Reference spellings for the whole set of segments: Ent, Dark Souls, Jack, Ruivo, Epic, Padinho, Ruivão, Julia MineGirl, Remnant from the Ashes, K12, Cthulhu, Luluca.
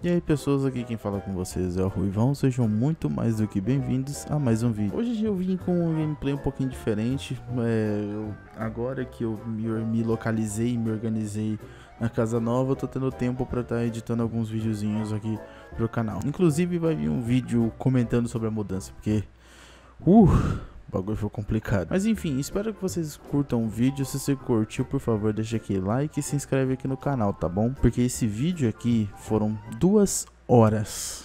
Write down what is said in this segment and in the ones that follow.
E aí pessoas, aqui quem fala com vocês é o Ruivão, sejam muito mais do que bem-vindos a mais um vídeo. Hoje eu vim com um gameplay um pouquinho diferente, agora que eu me localizei, me organizei na casa nova, eu tô tendo tempo pra estar editando alguns videozinhos aqui pro canal. Inclusive vai vir um vídeo comentando sobre a mudança, porque... o bagulho foi complicado. Mas enfim, espero que vocês curtam o vídeo. Se você curtiu, por favor, deixa aquele like e se inscreve aqui no canal, tá bom? Porque esse vídeo aqui foram 2 horas.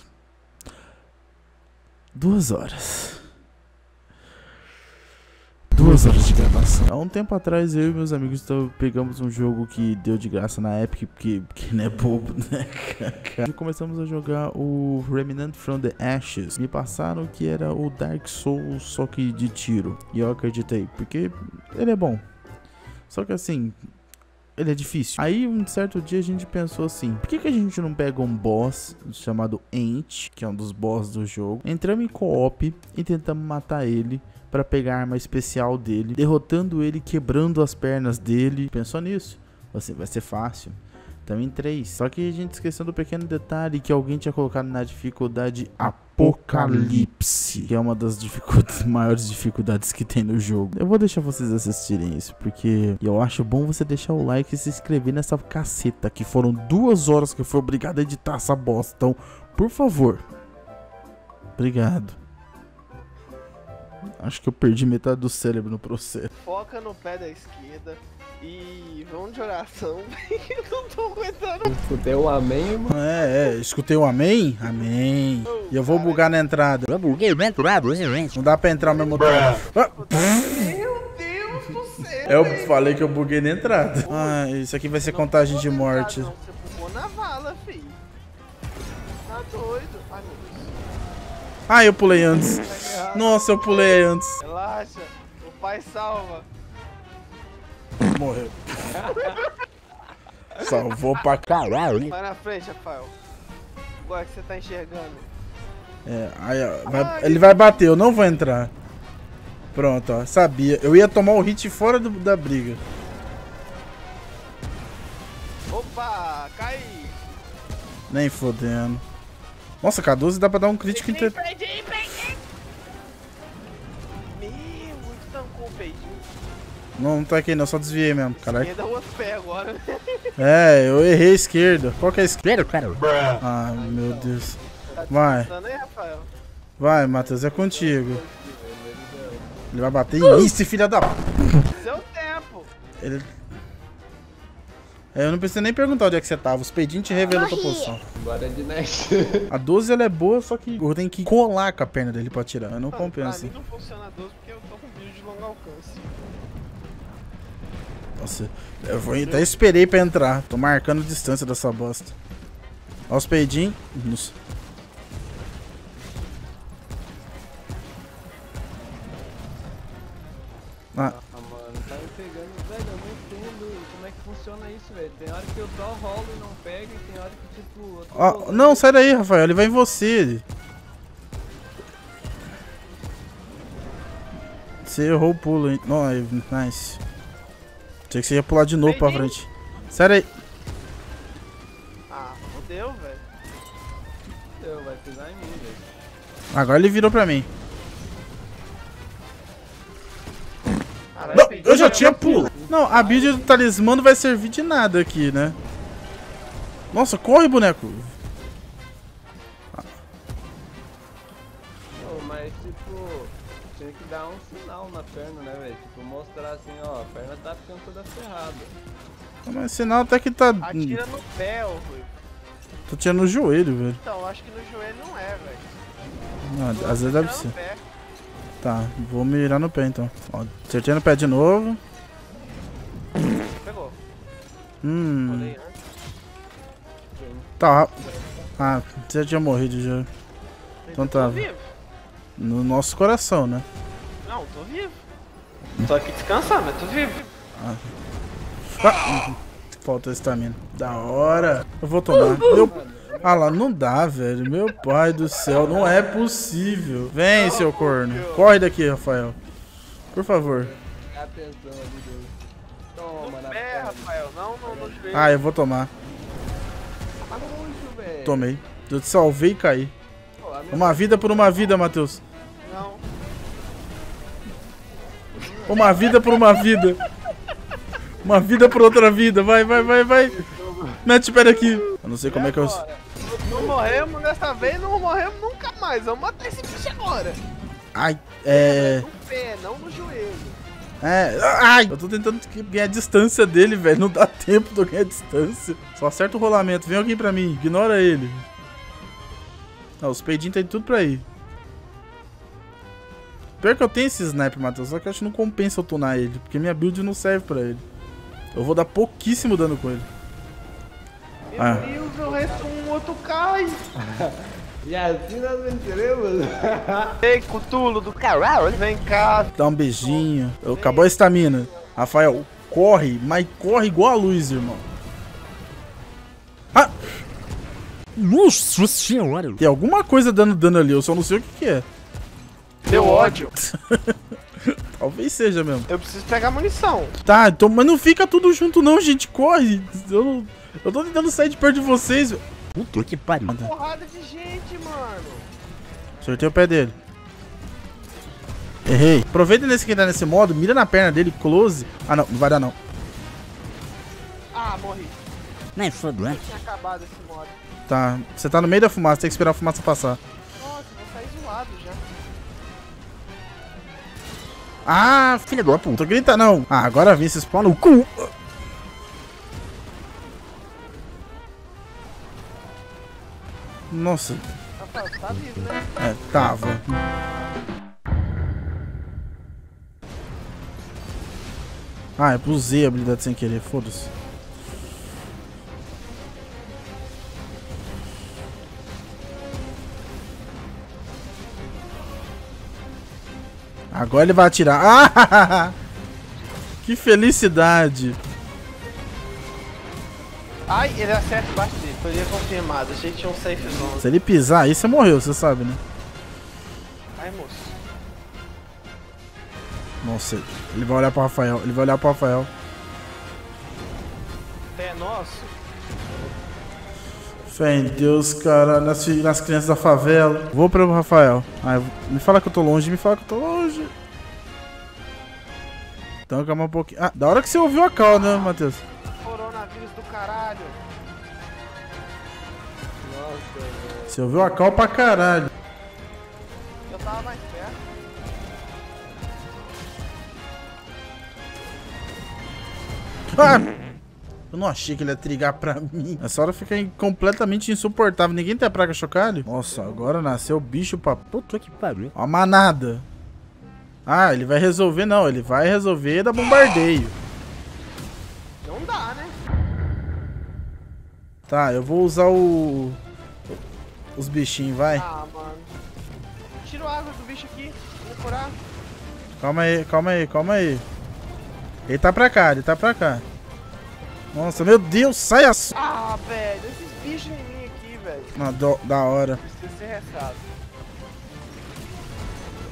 2 horas. 2 horas de gravação. Há um tempo atrás, eu e meus amigos pegamos um jogo que deu de graça na Epic, porque não é bobo, né? E começamos a jogar o Remnant from the Ashes. Me passaram que era o Dark Souls, só que de tiro. E eu acreditei, porque ele é bom. Só que assim, ele é difícil. Aí, um certo dia, a gente pensou assim, por que que a gente não pega um boss chamado Ent, que é um dos boss do jogo? Entramos em co-op e tentamos matar ele pra pegar a arma especial dele, derrotando ele, quebrando as pernas dele. Pensou nisso? Vai ser fácil. Também 3. Só que a gente esqueceu do pequeno detalhe que alguém tinha colocado na dificuldade Apocalipse, que é uma das maiores dificuldades que tem no jogo. Eu vou deixar vocês assistirem isso, porque eu acho bom você deixar o like e se inscrever nessa caceta, que foram 2 horas que eu fui obrigado a editar essa bosta. Então, por favor, obrigado. Acho que eu perdi metade do cérebro no processo. Foca no pé da esquerda e vamos de oração. Eu não tô aguentando. Escutei o amém, mano. Escutei o amém? Amém. E eu vou bugar na entrada. Não dá pra entrar ao mesmo tempo. Meu Deus do céu. Eu falei que eu buguei na entrada. Ah, isso aqui vai ser contagem de morte. Não, você pulou na vala, filho. Tá doido. Ai, meu Deus. Ah, eu pulei antes. Nossa, eu pulei antes. Relaxa, o pai salva. Morreu. Salvou pra caralho. Vai na frente, Rafael. Agora que você tá enxergando. Aí ó, ele vai bater, eu não vou entrar. Pronto, ó, sabia. Eu ia tomar o hit fora da briga. Opa, cai. Nem fodendo. Nossa, K12 dá pra dar um crítico inteiro. Meu, muito tancou o peidinho. Não, não taquei não, só desviei mesmo. Caraca. Esquerda ou pé agora. Eu errei a esquerda. Qual que é a esquerda? Ah, meu Deus. Vai. Vai, Matheus, é contigo. Ele vai bater em isso, filha da... Seu tempo. Ele... eu não preciso nem perguntar onde é que você tava, os peidinhos te revelam a tua posição. Agora é de Nash. A 12 ela é boa, só que eu tenho que colar com a perna dele pra tirar, eu não compensa. Pra mim não funciona a 12 porque eu tô com vídeo de longo alcance. Nossa, eu até esperei pra entrar, tô marcando a distância dessa bosta. Olha os peidinhos. Nossa. Ah. Funciona isso, velho. Tem hora que eu só rolo e não pego, e tem hora que tipo... eu tô rolando. Não, sai daí, Rafael. Ele vai em você. Você errou o pulo, hein? Nice. Achei que você ia pular de novo pra frente. Sai daí. Ah, fodeu, velho. Fodeu, vai pisar em mim, velho. Agora ele virou pra mim. Caralho, não, eu já tinha pulo. Não, a build do talismã não vai servir de nada aqui, né? Nossa, corre, boneco! Pô, mas tipo, tinha que dar um sinal na perna, né, velho? Tipo, mostrar assim, ó, a perna tá ficando toda ferrada. Mas sinal até que tá... Atira no pé, ô, velho. Tô tirando no joelho, velho. Então, acho que no joelho não é, velho. Não, às vezes deve ser. Tá, vou mirar no pé, então. Ó, acertei no pé de novo. Tá. Ah, você tinha morrido já. Então tá. No nosso coração, né? Não, tô vivo. Tô aqui descansando, mas tô vivo. Falta estamina. Da hora. Eu vou tomar. Ah lá, não dá, velho. Meu pai do céu, não é possível. Vem, seu corno. Corre daqui, Rafael. Por favor. Toma, Rafael, não, eu vou tomar. Tomei. Eu te salvei e caí. Uma vida por uma vida, Matheus. Não. Uma vida por uma vida. Uma vida por outra vida. Vai, vai, vai, vai. Mete o pé aqui. Eu não sei como é que eu... Não morremos dessa vez, não morremos nunca mais. Vamos matar esse bicho agora. Ai, é... No pé, não no joelho. É, ai, eu tô tentando ganhar a distância dele, velho. Não dá tempo de eu ganhar a distância. Só acerta o rolamento. Vem alguém pra mim. Ignora ele. Ah, os peidinhos tem tudo pra ir. Pior que eu tenho esse sniper, Matheus. Só que eu acho que não compensa eu tunar ele. Porque minha build não serve pra ele. Eu vou dar pouquíssimo dano com ele. Meu Deus, eu resto um outro cai. E assim nós venceremos. Ei, Cthulhu do caralho, vem cá. Dá um beijinho. Acabou a estamina. Rafael, corre, mas corre igual a luz, irmão. Ah! Nossa senhora! Tem alguma coisa dando dano ali, eu só não sei o que, que é. Deu ódio. Talvez seja mesmo. Eu preciso pegar munição. Tá, então, mas não fica tudo junto não, gente. Corre. Eu tô tentando sair de perto de vocês, velho. Puta que pariu. Porrada de gente, mano. Acertei o pé dele. Errei. Aproveita nesse que tá nesse modo, mira na perna dele, close. Ah, não, não vai dar não. Ah, morri. Nem foda, né? Tinha acabado esse modo. Tá, você tá no meio da fumaça, tem que esperar a fumaça passar. Nossa, vou sair zoado já. Ah, filha da puta, grita não. Ah, agora vem, se spawna o cu. Nossa. Tá vivo, né? É, tava. Ah, eu usei a habilidade sem querer, foda-se. Agora ele vai atirar. Ah! Que felicidade! Ai, ele acerta embaixo dele, foi confirmado, a gente tinha um safe zone. Se ele pisar aí, você morreu, você sabe, né? Ai, moço. Nossa, ele vai olhar pro Rafael, ele vai olhar pro Rafael. Pé nosso? Fé em Deus, cara, nas crianças da favela. Vou pro Rafael. Ai, me fala que eu tô longe, me fala que eu tô longe. Então, calma um pouquinho. Ah, da hora que você ouviu a cal, né, Matheus? Coronavírus do caralho. Nossa, velho. Você ouviu a cal pra caralho. Eu tava mais perto. Ah! Eu não achei que ele ia trigar pra mim. Essa hora fica completamente insuportável. Ninguém tem a praga chocalho? Nossa, agora nasceu o bicho pra... Puta que pariu. Uma manada. Ah, ele vai resolver não. Ele vai resolver da bombardeio. Não dá, né? Tá, eu vou usar o... Os bichinhos, vai. Ah, mano. Tira a água do bicho aqui. Vou curar. Calma aí, calma aí, calma aí. Ele tá pra cá, ele tá pra cá. Nossa, meu Deus, sai a... Ah, velho, esses bichos em mim aqui, velho. Da hora. Preciso ser restado.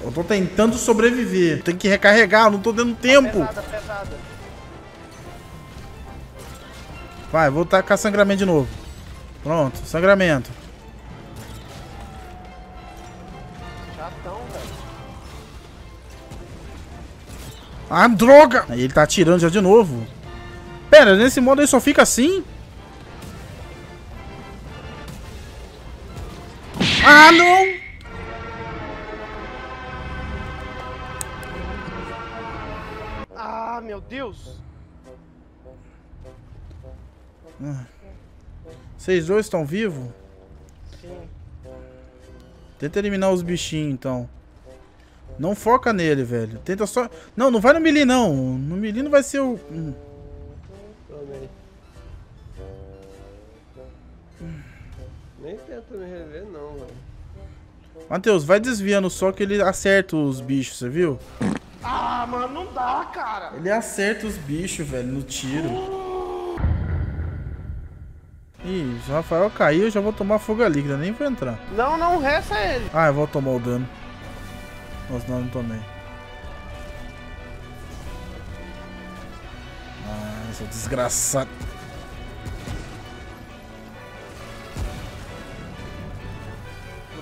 Eu tô tentando sobreviver. Tem que recarregar, eu não tô dando tempo. Pesada, pesada. Vai, vou tacar sangramento de novo. Pronto, sangramento. Chatão, velho. Ah, droga! Aí ele tá atirando já de novo. Pera, nesse modo ele só fica assim? Ah, não! Ah, meu Deus! Vocês dois estão vivos? Sim. Tenta eliminar os bichinhos, então. Não foca nele, velho. Tenta só... Não, não vai no melee, não. No melee não vai ser o... Nem tenta me rever não, velho. Matheus, vai desviando só que ele acerta os bichos, você viu? Ah, mano, não dá, cara. Ele acerta os bichos, velho, no tiro. Ih, se o Rafael caiu, eu já vou tomar fogo líquida, nem vou entrar. Não, não, resta ele. Ah, eu vou tomar o dano. Nossa, não, não tomei. Desgraçado.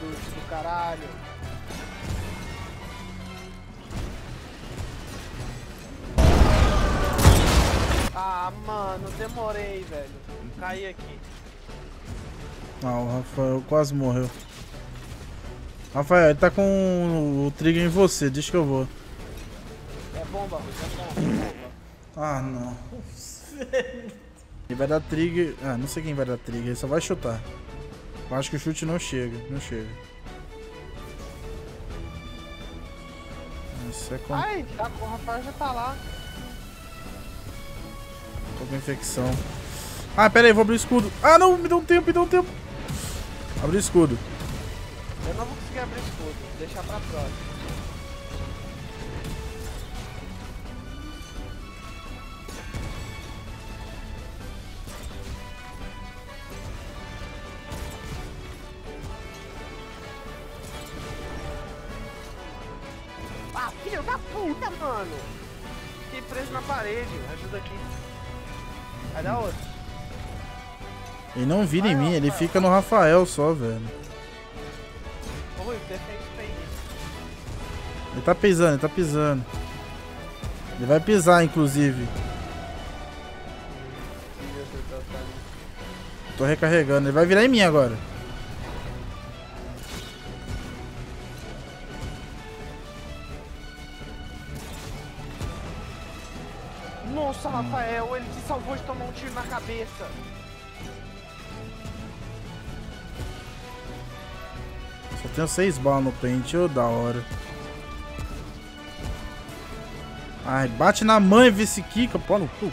bruxo do caralho. Ah, mano, demorei, velho. Caí aqui. Ah, o Rafael quase morreu. Rafael, ele tá com o trigger em você, diz que eu vou. É bomba, Rui, é bomba. Ah, não. Ele vai dar trigger... Ah, não sei quem vai dar trigger, ele só vai chutar. Eu acho que o chute não chega, não chega. Isso é com... Ai, tá, o Rafael já tá lá. Tô com infecção. Ah, pera aí, vou abrir o escudo. Ah, não, me deu um tempo, me deu um tempo. Abri o escudo. Eu não vou conseguir abrir o escudo, vou deixar pra próxima. Ah, filho da puta, mano! Fiquei preso na parede, ajuda aqui. Vai dar outro. Ele não vira em mim, ele fica no Rafael só, velho. Oi, defende isso aí. Ele tá pisando, ele tá pisando. Ele vai pisar, inclusive. Tô recarregando, ele vai virar em mim agora. Nossa, Rafael, ele te salvou de tomar um tiro na cabeça. Só tenho 6 balas no pente, ô, da hora. Ai, bate na mãe, vê se quica, pô, no cu.